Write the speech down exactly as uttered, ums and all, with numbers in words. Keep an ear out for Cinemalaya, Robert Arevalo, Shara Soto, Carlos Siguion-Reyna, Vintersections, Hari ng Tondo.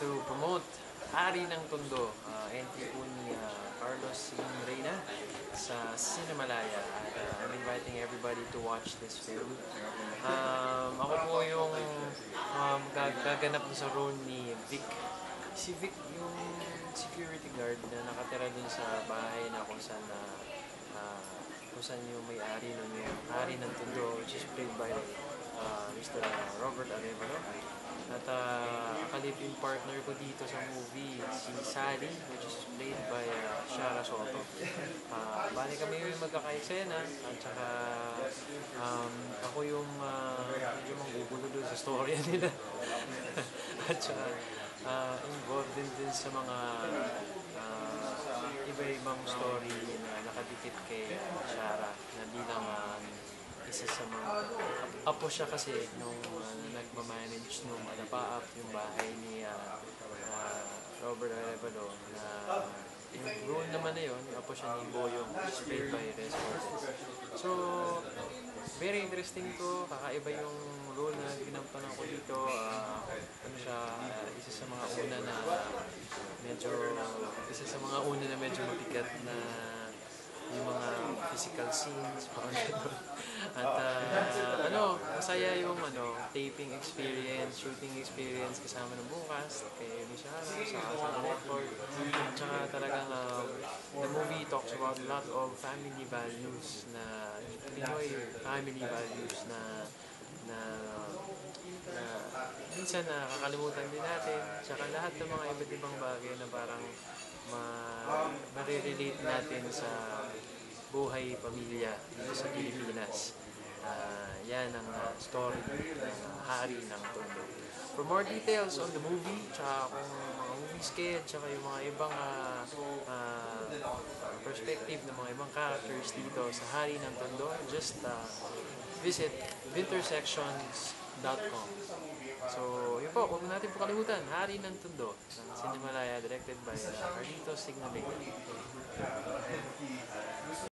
to promote Hari ng Tondo, uh, entry po ni uh, Carlos Siguion-Reyna sa Cinemalaya. Uh, I'm inviting everybody to watch this film. Um, ako po yung um, gaganap sa role ni Vic. Si Vic yung security guard na nakatira dun sa bahay na kung saan na uh, kung saan yung may-ari nun yung Hari ng Tondo, which is played by uh, Mister Robert Arevalo. At uh, akalipin partner ko dito sa movie, si Sally, which is played by uh, Shara Soto. Uh, bali kami yung magkakaisena, at saka um, ako yung uh, medyo manggugulo doon sa storya nila. At saka uh, involved din din sa mga uh, iba-ibang story na nakadikit kay uh, Shara na bilang uh, isa sa mga apo siya kasi nung uh, nagmamanage nung alapaap yung bahay ni uh, uh, Robert Arevalo na yung role naman na yun, yung apo siya ni Boyong, played by Resortes. So, very interesting to, kakaiba yung role na ginampanan ko dito. Uh, ano siya, uh, isa sa mga una na medyo, isa sa mga una na medyo mabigat na yung mga physical scenes, parang gano'n. At uh, ano, masaya yung ano, taping experience, shooting experience kasama ng bukas, kay Michelle, sa sa record. At saka talagang uh, the movie talks about a lot of family values na, Pinoy family values na na na minsan nakakalimutan din natin. Tsaka lahat ng mga iba't ibang bagay na parang ma marirelate natin sa buhay pamilya dito sa Pilipinas. Uh, yan ang uh, story ng uh, Hari ng Tondo. For more details on the movie, tsaka kung mga movie sketch, tsaka yung mga ibang uh, uh, perspective ng mga ibang characters dito sa Hari ng Tondo, just uh, visit winter sections dot com. So, yun po, huwag natin po kalimutan, Hari ng Tondo, ng Cinemalaya, directed by Carlos Siguion-Reyna.